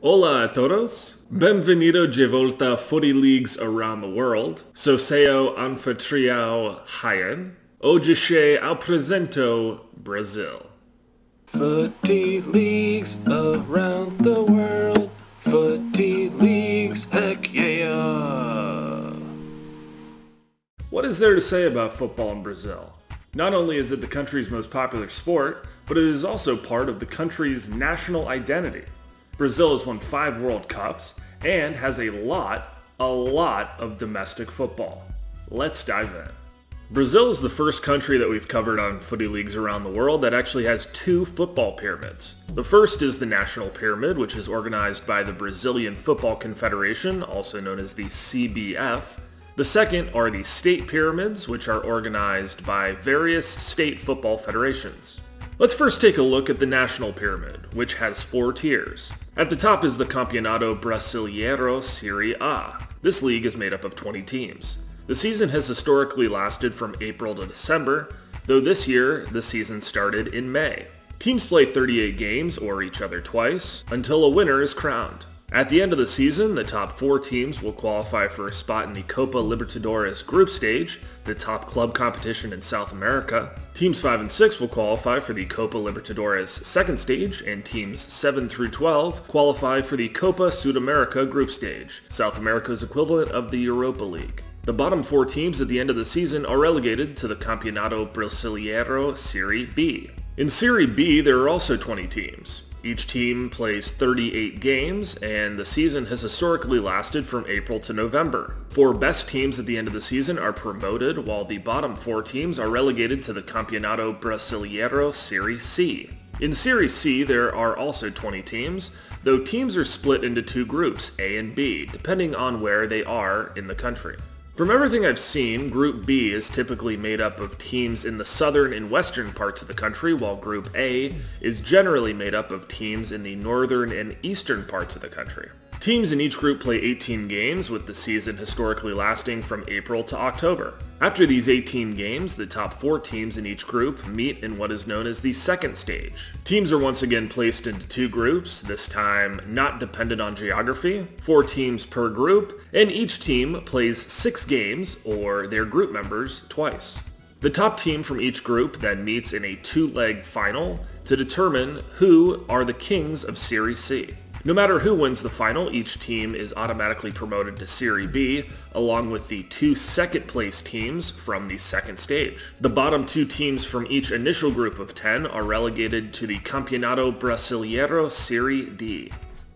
Hola a todos, bienvenido de volta a Footy Leagues Around the World, Soseo Anfitrião Hayan, hoje se apresento Brazil. Footy Leagues Around the World, Footy Leagues, heck yeah! What is there to say about football in Brazil? Not only is it the country's most popular sport, but it is also part of the country's national identity. Brazil has won 5 World Cups and has a lot of domestic football. Let's dive in. Brazil is the first country that we've covered on Footy Leagues Around the World that actually has 2 football pyramids. The first is the National Pyramid, which is organized by the Brazilian Football Confederation, also known as the CBF. The second are the state pyramids, which are organized by various state football federations. Let's first take a look at the National Pyramid, which has 4 tiers. At the top is the Campeonato Brasileiro Serie A. This league is made up of 20 teams. The season has historically lasted from April to December, though this year the season started in May. Teams play 38 games, or each other twice, until a winner is crowned. At the end of the season, the top 4 teams will qualify for a spot in the Copa Libertadores group stage, the top club competition in South America. Teams 5 and 6 will qualify for the Copa Libertadores second stage, and teams 7 through 12 qualify for the Copa Sudamericana group stage, South America's equivalent of the Europa League. The bottom 4 teams at the end of the season are relegated to the Campeonato Brasileiro Serie B. In Serie B, there are also 20 teams. Each team plays 38 games, and the season has historically lasted from April to November. 4 best teams at the end of the season are promoted, while the bottom 4 teams are relegated to the Campeonato Brasileiro Serie C. In Serie C, there are also 20 teams, though teams are split into 2 groups, A and B, depending on where they are in the country. From everything I've seen, Group B is typically made up of teams in the southern and western parts of the country, while Group A is generally made up of teams in the northern and eastern parts of the country. Teams in each group play 18 games, with the season historically lasting from April to October. After these 18 games, the top 4 teams in each group meet in what is known as the second stage. Teams are once again placed into 2 groups, this time not dependent on geography, 4 teams per group, and each team plays 6 games, or their group members, twice. The top team from each group then meets in a 2-leg final to determine who are the kings of Serie C. No matter who wins the final, each team is automatically promoted to Serie B, along with the 2 second-place teams from the second stage. The bottom 2 teams from each initial group of 10 are relegated to the Campeonato Brasileiro Serie D.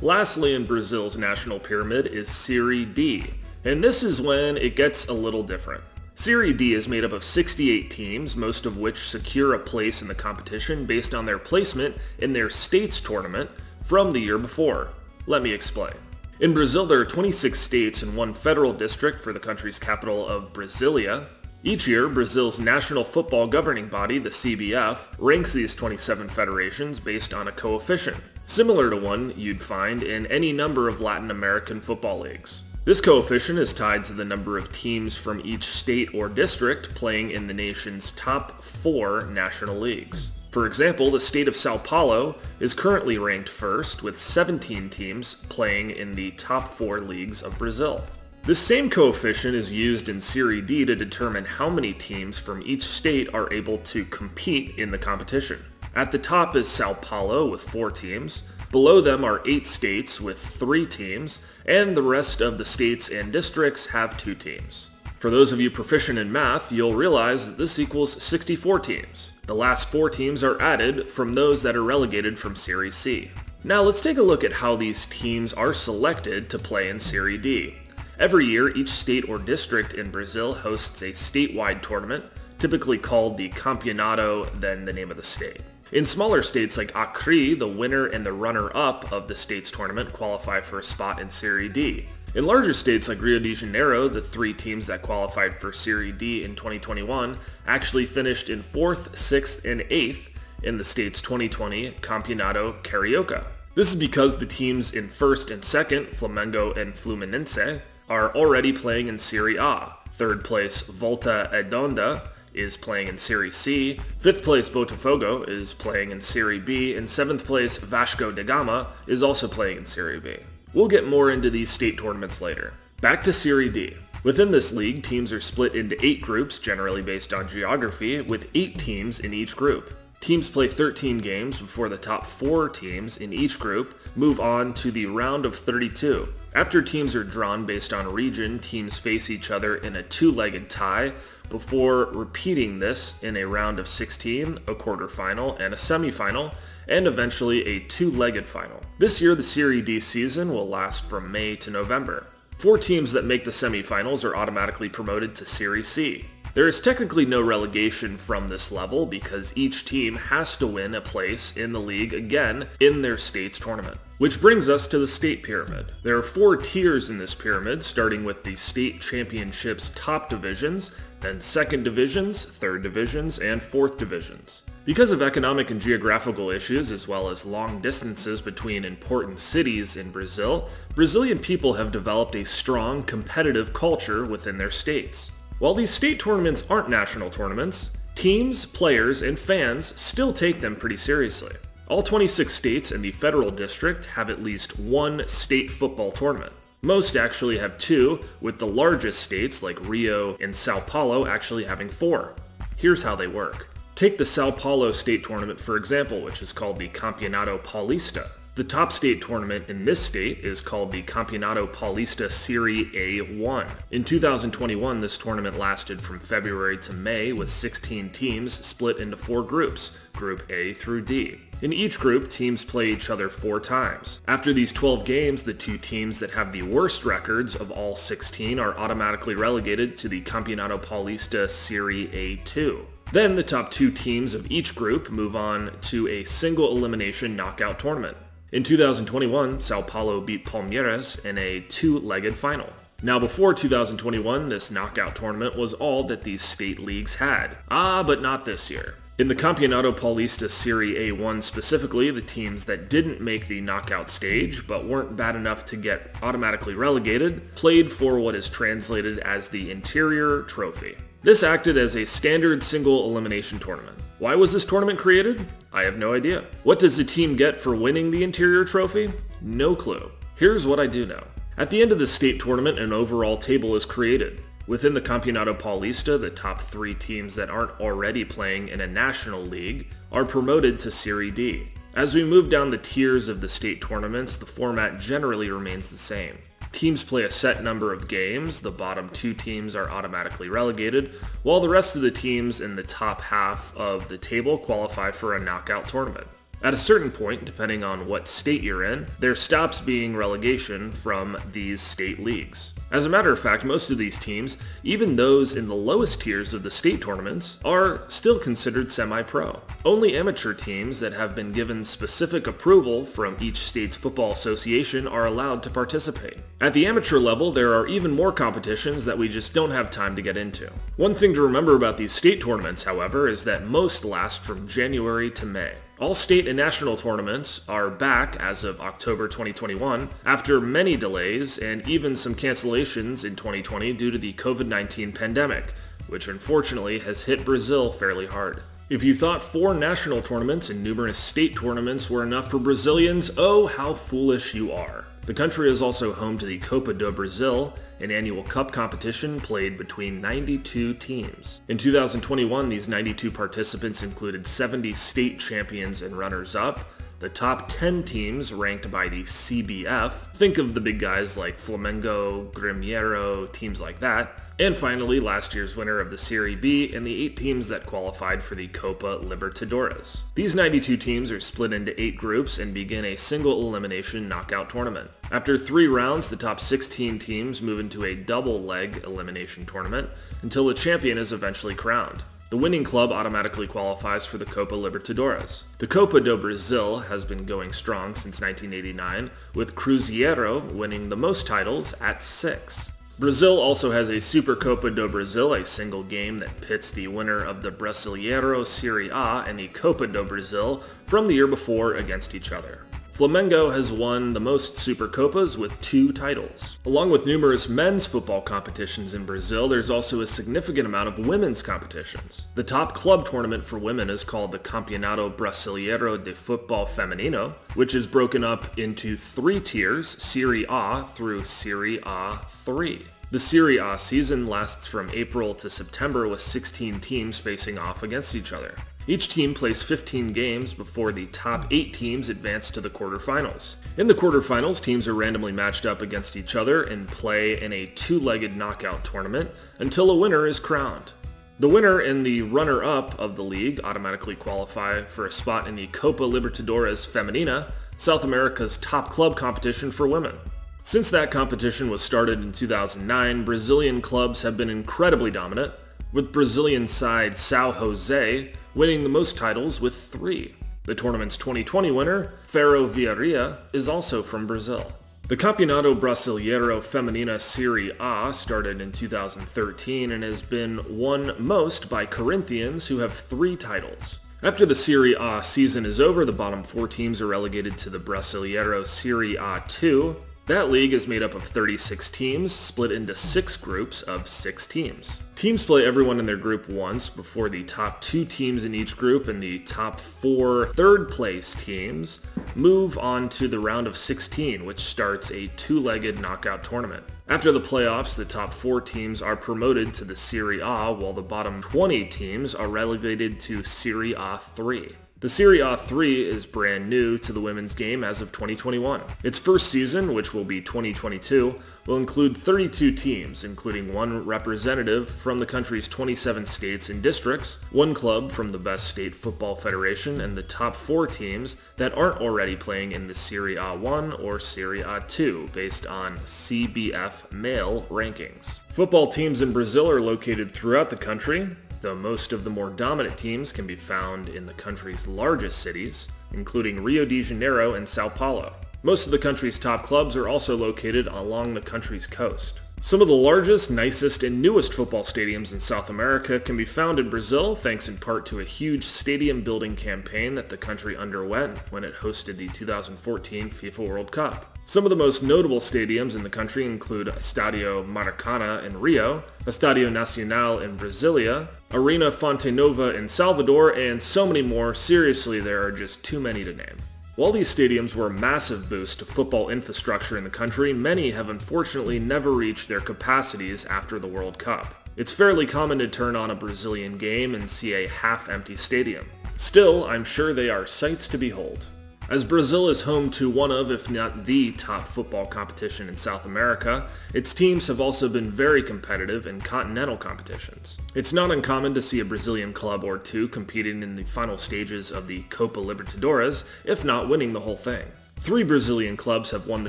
Lastly, in Brazil's national pyramid is Serie D, and this is when it gets a little different. Serie D is made up of 68 teams, most of which secure a place in the competition based on their placement in their state's tournament from the year before. Let me explain. In Brazil, there are 26 states and 1 federal district for the country's capital of Brasilia. Each year, Brazil's national football governing body, the CBF, ranks these 27 federations based on a coefficient, similar to one you'd find in any number of Latin American football leagues. This coefficient is tied to the number of teams from each state or district playing in the nation's top 4 national leagues. For example, the state of São Paulo is currently ranked first, with 17 teams playing in the top 4 leagues of Brazil. This same coefficient is used in Serie D to determine how many teams from each state are able to compete in the competition. At the top is São Paulo with 4 teams, below them are 8 states with 3 teams, and the rest of the states and districts have 2 teams. For those of you proficient in math, you'll realize that this equals 64 teams. The last 4 teams are added from those that are relegated from Serie C. Now let's take a look at how these teams are selected to play in Serie D. Every year, each state or district in Brazil hosts a statewide tournament, typically called the Campeonato, then the name of the state. In smaller states like Acre, the winner and the runner-up of the state's tournament qualify for a spot in Serie D. In larger states like Rio de Janeiro, the 3 teams that qualified for Serie D in 2021 actually finished in 4th, 6th, and 8th in the state's 2020 Campeonato Carioca. This is because the teams in 1st and 2nd, Flamengo and Fluminense, are already playing in Serie A. 3rd place Volta Redonda is playing in Serie C, 5th place Botafogo is playing in Serie B, and 7th place Vasco da Gama is also playing in Serie B. We'll get more into these state tournaments later. Back to Serie D. Within this league, teams are split into 8 groups, generally based on geography, with 8 teams in each group. Teams play 13 games before the top 4 teams in each group move on to the round of 32. After teams are drawn based on region, teams face each other in a 2-legged tie before repeating this in a round of 16, a quarterfinal, and a semifinal, and eventually a 2-legged final. This year, the Serie D season will last from May to November. 4 teams that make the semifinals are automatically promoted to Serie C. There is technically no relegation from this level because each team has to win a place in the league again in their state's tournament. Which brings us to the state pyramid. There are 4 tiers in this pyramid, starting with the state championship's top divisions, then second divisions, third divisions, and fourth divisions. Because of economic and geographical issues, as well as long distances between important cities in Brazil, Brazilian people have developed a strong, competitive culture within their states. While these state tournaments aren't national tournaments, teams, players, and fans still take them pretty seriously. All 26 states and the federal district have at least one state football tournament. Most actually have 2, with the largest states like Rio and São Paulo actually having 4. Here's how they work. Take the São Paulo state tournament for example, which is called the Campeonato Paulista. The top state tournament in this state is called the Campeonato Paulista Serie A1. In 2021, this tournament lasted from February to May with 16 teams split into 4 groups, Group A through D. In each group, teams play each other 4 times. After these 12 games, the 2 teams that have the worst records of all 16 are automatically relegated to the Campeonato Paulista Serie A2. Then the top 2 teams of each group move on to a single elimination knockout tournament. In 2021, São Paulo beat Palmeiras in a 2-legged final. Now before 2021, this knockout tournament was all that these state leagues had. But not this year. In the Campeonato Paulista Serie A1 specifically, the teams that didn't make the knockout stage, but weren't bad enough to get automatically relegated, played for what is translated as the Interior Trophy. This acted as a standard single elimination tournament. Why was this tournament created? I have no idea. What does the team get for winning the Interior Trophy? No clue. Here's what I do know. At the end of the state tournament, an overall table is created. Within the Campeonato Paulista, the top 3 teams that aren't already playing in a national league are promoted to Serie D. As we move down the tiers of the state tournaments, the format generally remains the same. Teams play a set number of games, the bottom 2 teams are automatically relegated, while the rest of the teams in the top half of the table qualify for a knockout tournament. At a certain point, depending on what state you're in, there stops being relegation from these state leagues. As a matter of fact, most of these teams, even those in the lowest tiers of the state tournaments, are still considered semi-pro. Only amateur teams that have been given specific approval from each state's football association are allowed to participate. At the amateur level, there are even more competitions that we just don't have time to get into. One thing to remember about these state tournaments, however, is that most last from January to May. All state and national tournaments are back as of October 2021 after many delays and even some cancellations in 2020 due to the COVID-19 pandemic, which unfortunately has hit Brazil fairly hard. If you thought 4 national tournaments and numerous state tournaments were enough for Brazilians, oh how foolish you are. The country is also home to the Copa do Brasil, an annual cup competition played between 92 teams. In 2021, these 92 participants included 70 state champions and runners-up, the top 10 teams ranked by the CBF, think of the big guys like Flamengo, Grêmio, teams like that, and finally last year's winner of the Serie B and the 8 teams that qualified for the Copa Libertadores. These 92 teams are split into 8 groups and begin a single elimination knockout tournament. After 3 rounds, the top 16 teams move into a double-leg elimination tournament until a champion is eventually crowned. The winning club automatically qualifies for the Copa Libertadores. The Copa do Brasil has been going strong since 1989, with Cruzeiro winning the most titles at 6. Brazil also has a Super Copa do Brasil, a single game that pits the winner of the Brasileiro Serie A and the Copa do Brasil from the year before against each other. Flamengo has won the most Super Copas with 2 titles. Along with numerous men's football competitions in Brazil, there's also a significant amount of women's competitions. The top club tournament for women is called the Campeonato Brasileiro de Futebol Feminino, which is broken up into 3 tiers, Serie A through Serie A 3. The Serie A season lasts from April to September, with 16 teams facing off against each other. Each team plays 15 games before the top 8 teams advance to the quarterfinals. In the quarterfinals, teams are randomly matched up against each other and play in a 2-legged knockout tournament until a winner is crowned. The winner and the runner-up of the league automatically qualify for a spot in the Copa Libertadores Femenina, South America's top club competition for women. Since that competition was started in 2009, Brazilian clubs have been incredibly dominant, with Brazilian side São José winning the most titles with 3. The tournament's 2020 winner, Ferroviária, is also from Brazil. The Campeonato Brasileiro Feminina Serie A started in 2013 and has been won most by Corinthians, who have 3 titles. After the Serie A season is over, the bottom 4 teams are relegated to the Brasileiro Serie A2. That league is made up of 36 teams, split into 6 groups of 6 teams. Teams play everyone in their group once before the top 2 teams in each group and the top 4 third-place teams move on to the round of 16, which starts a 2-legged knockout tournament. After the playoffs, the top 4 teams are promoted to the Serie A, while the bottom 20 teams are relegated to Serie A 3. The Serie A3 is brand new to the women's game as of 2021. Its first season, which will be 2022, will include 32 teams, including 1 representative from the country's 27 states and districts, 1 club from the best state football federation, and the top 4 teams that aren't already playing in the Serie A1 or Serie A2, based on CBF male rankings. Football teams in Brazil are located throughout the country, though most of the more dominant teams can be found in the country's largest cities, including Rio de Janeiro and São Paulo. Most of the country's top clubs are also located along the country's coast. Some of the largest, nicest, and newest football stadiums in South America can be found in Brazil, thanks in part to a huge stadium building campaign that the country underwent when it hosted the 2014 FIFA World Cup. Some of the most notable stadiums in the country include Estadio Maracanã in Rio, Estadio Nacional in Brasilia, Arena Fontenova in Salvador, and so many more. Seriously, there are just too many to name. While these stadiums were a massive boost to football infrastructure in the country, many have unfortunately never reached their capacities after the World Cup. It's fairly common to turn on a Brazilian game and see a half-empty stadium. Still, I'm sure they are sights to behold. As Brazil is home to one of, if not the top football competition in South America, its teams have also been very competitive in continental competitions. It's not uncommon to see a Brazilian club or 2 competing in the final stages of the Copa Libertadores, if not winning the whole thing. 3 Brazilian clubs have won the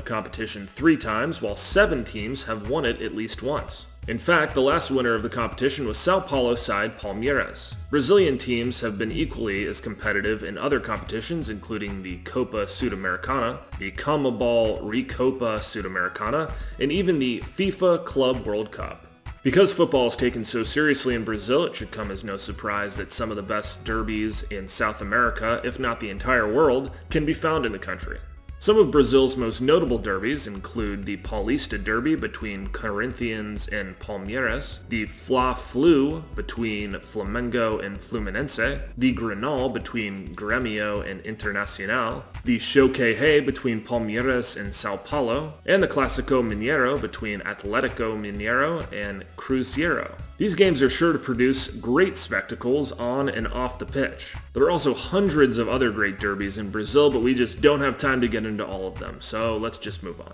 competition 3 times, while 7 teams have won it at least once. In fact, the last winner of the competition was São Paulo side Palmeiras. Brazilian teams have been equally as competitive in other competitions, including the Copa Sudamericana, the CONMEBOL Recopa Sudamericana, and even the FIFA Club World Cup. Because football is taken so seriously in Brazil, it should come as no surprise that some of the best derbies in South America, if not the entire world, can be found in the country. Some of Brazil's most notable derbies include the Paulista Derby between Corinthians and Palmeiras, the Fla-Flu between Flamengo and Fluminense, the Grenal between Grêmio and Internacional, the Choque-Rei between Palmeiras and São Paulo, and the Clásico Mineiro between Atlético Mineiro and Cruzeiro. These games are sure to produce great spectacles on and off the pitch. There are also hundreds of other great derbies in Brazil, but we just don't have time to get into all of them, so let's just move on.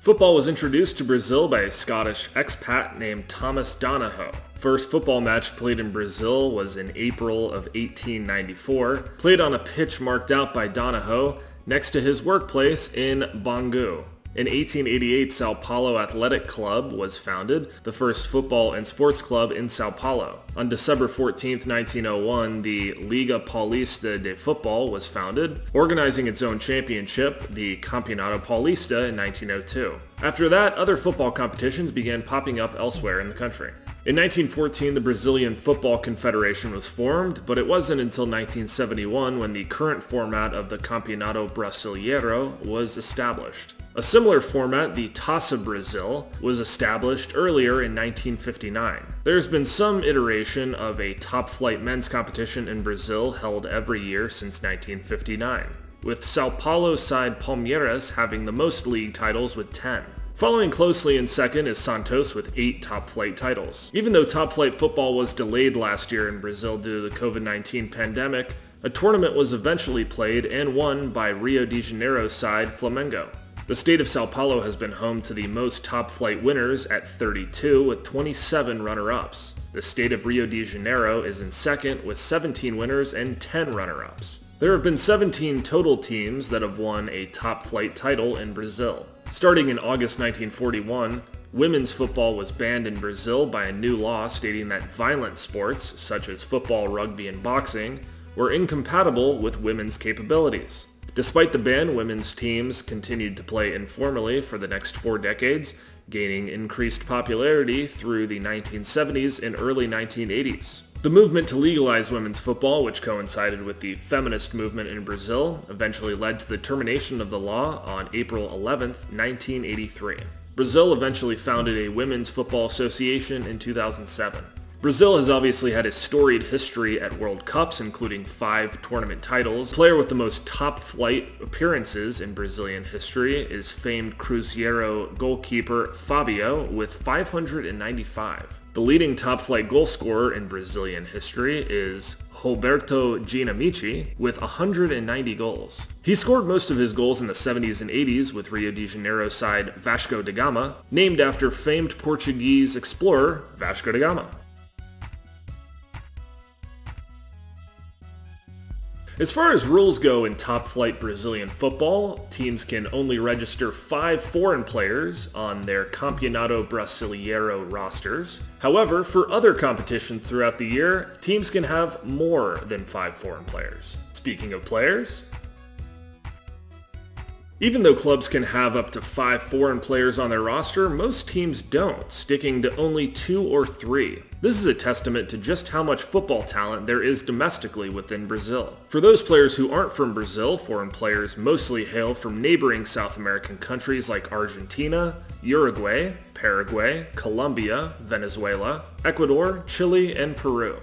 Football was introduced to Brazil by a Scottish expat named Thomas Donohoe. First football match played in Brazil was in April of 1894, played on a pitch marked out by Donohoe next to his workplace in Bangu. In 1888, Sao Paulo Athletic Club was founded, the first football and sports club in Sao Paulo. On December 14, 1901, the Liga Paulista de Futebol was founded, organizing its own championship, the Campeonato Paulista, in 1902. After that, other football competitions began popping up elsewhere in the country. In 1914, the Brazilian Football Confederation was formed, but it wasn't until 1971 when the current format of the Campeonato Brasileiro was established. A similar format, the Taça Brasil, was established earlier in 1959. There's been some iteration of a top-flight men's competition in Brazil held every year since 1959, with Sao Paulo side Palmeiras having the most league titles with 10. Following closely in second is Santos with 8 top-flight titles. Even though top-flight football was delayed last year in Brazil due to the COVID-19 pandemic, a tournament was eventually played and won by Rio de Janeiro side Flamengo. The state of Sao Paulo has been home to the most top-flight winners at 32 with 27 runner-ups. The state of Rio de Janeiro is in second with 17 winners and 10 runner-ups. There have been 17 total teams that have won a top-flight title in Brazil. Starting in August 1941, women's football was banned in Brazil by a new law stating that violent sports, such as football, rugby, and boxing, were incompatible with women's capabilities. Despite the ban, women's teams continued to play informally for the next 4 decades, gaining increased popularity through the 1970s and early 1980s. The movement to legalize women's football, which coincided with the feminist movement in Brazil, eventually led to the termination of the law on April 11, 1983. Brazil eventually founded a women's football association in 2007. Brazil has obviously had a storied history at World Cups, including 5 tournament titles. Player with the most top-flight appearances in Brazilian history is famed Cruzeiro goalkeeper Fabio with 595. The leading top-flight goal scorer in Brazilian history is Roberto Dinamici with 190 goals. He scored most of his goals in the 70s and 80s with Rio de Janeiro side Vasco da Gama, named after famed Portuguese explorer Vasco da Gama. As far as rules go in top-flight Brazilian football, teams can only register 5 foreign players on their Campeonato Brasileiro rosters. However, for other competitions throughout the year, teams can have more than 5 foreign players. Speaking of players, even though clubs can have up to 5 foreign players on their roster, most teams don't, sticking to only 2 or 3. This is a testament to just how much football talent there is domestically within Brazil. For those players who aren't from Brazil, foreign players mostly hail from neighboring South American countries like Argentina, Uruguay, Paraguay, Colombia, Venezuela, Ecuador, Chile, and Peru.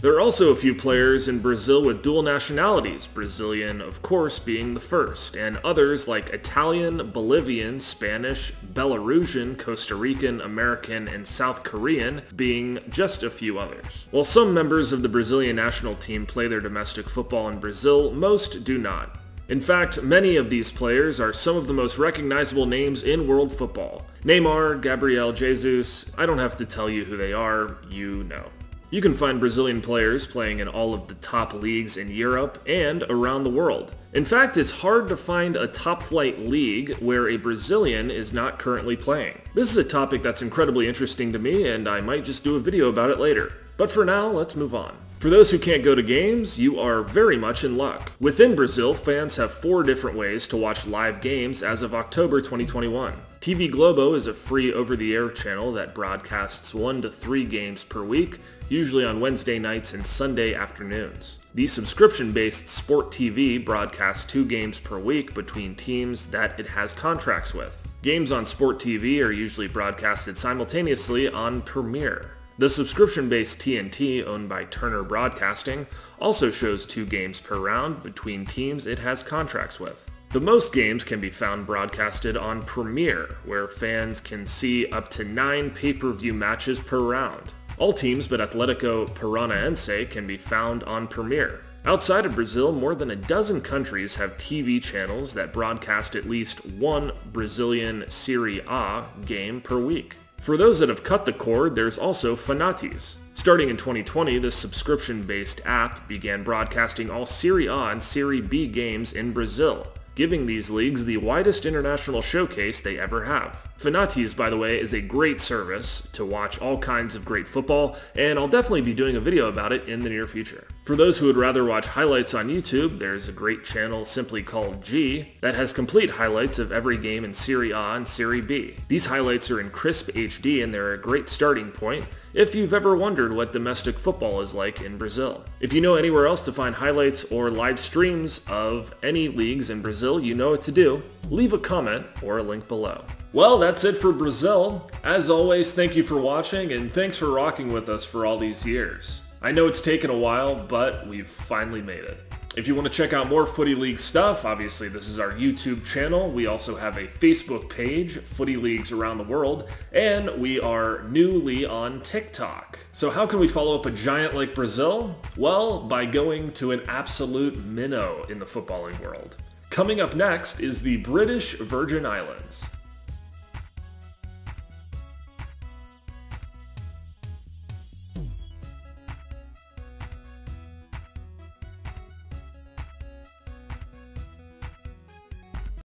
There are also a few players in Brazil with dual nationalities, Brazilian of course being the first, and others like Italian, Bolivian, Spanish, Belarusian, Costa Rican, American, and South Korean being just a few others. While some members of the Brazilian national team play their domestic football in Brazil, most do not. In fact, many of these players are some of the most recognizable names in world football. Neymar, Gabriel Jesus, I don't have to tell you who they are, you know. You can find Brazilian players playing in all of the top leagues in Europe and around the world. In fact, it's hard to find a top-flight league where a Brazilian is not currently playing. This is a topic that's incredibly interesting to me, and I might just do a video about it later. But for now, let's move on. For those who can't go to games, you are very much in luck. Within Brazil, fans have 4 different ways to watch live games as of October 2021. TV Globo is a free over-the-air channel that broadcasts 1 to 3 games per week, usually on Wednesday nights and Sunday afternoons. The subscription-based Sport TV broadcasts 2 games per week between teams that it has contracts with. Games on Sport TV are usually broadcasted simultaneously on Premiere. The subscription-based TNT, owned by Turner Broadcasting, also shows 2 games per round between teams it has contracts with. The most games can be found broadcasted on Premiere, where fans can see up to 9 pay-per-view matches per round. All teams but Atlético Paranaense can be found on Premiere. Outside of Brazil, more than a dozen countries have TV channels that broadcast at least 1 Brazilian Serie A game per week. For those that have cut the cord, there's also Fanatiz. Starting in 2020, this subscription-based app began broadcasting all Serie A and Serie B games in Brazil, giving these leagues the widest international showcase they ever have. Fanatiz, by the way, is a great service to watch all kinds of great football, and I'll definitely be doing a video about it in the near future. For those who would rather watch highlights on YouTube, there's a great channel simply called G that has complete highlights of every game in Serie A and Serie B. These highlights are in crisp HD and they're a great starting point, if you've ever wondered what domestic football is like in Brazil. If you know anywhere else to find highlights or live streams of any leagues in Brazil, you know what to do. Leave a comment or a link below. Well, that's it for Brazil. As always, thank you for watching and thanks for rocking with us for all these years. I know it's taken a while, but we've finally made it. If you want to check out more Footy Leagues stuff, obviously this is our YouTube channel. We also have a Facebook page, Footy Leagues Around the World, and we are newly on TikTok. So how can we follow up a giant like Brazil? Well, by going to an absolute minnow in the footballing world. Coming up next is the British Virgin Islands.